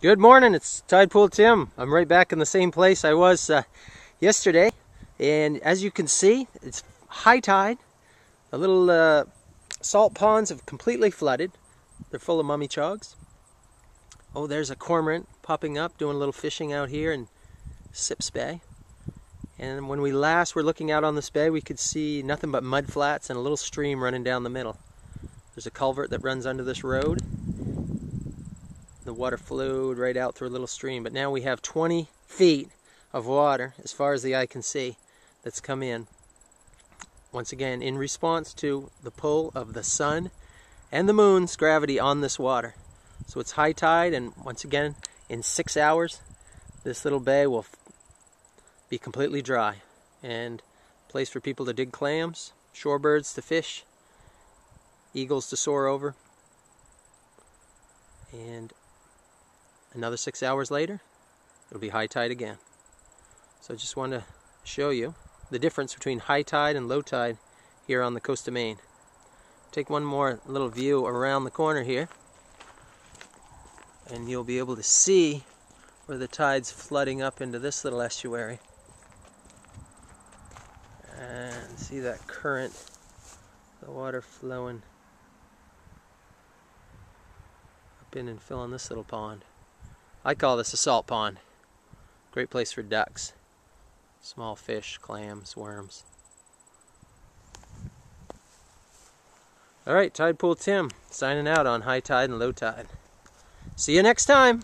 Good morning, it's Tidepool Tim. I'm right back in the same place I was yesterday, and as you can see, it's high tide. The little salt ponds have completely flooded. They're full of mummy chogs. Oh, there's a cormorant popping up, doing a little fishing out here in Sips Bay. And when we last were looking out on this bay, we could see nothing but mud flats and a little stream running down the middle. There's a culvert that runs under this road. The water flowed right out through a little stream, but now we have 20 feet of water as far as the eye can see that's come in, once again in response to the pull of the sun and the moon's gravity on this water. So it's high tide, and once again in 6 hours this little bay will be completely dry and a place for people to dig clams, shorebirds to fish, eagles to soar over. And another 6 hours later, it'll be high tide again. So I just want to show you the difference between high tide and low tide here on the coast of Maine. Take one more little view around the corner here, and you'll be able to see where the tide's flooding up into this little estuary. And see that current, the water flowing up in and filling this little pond. I call this a salt pond. Great place for ducks, small fish, clams, worms. All right, Tidepool Tim signing out on high tide and low tide. See you next time.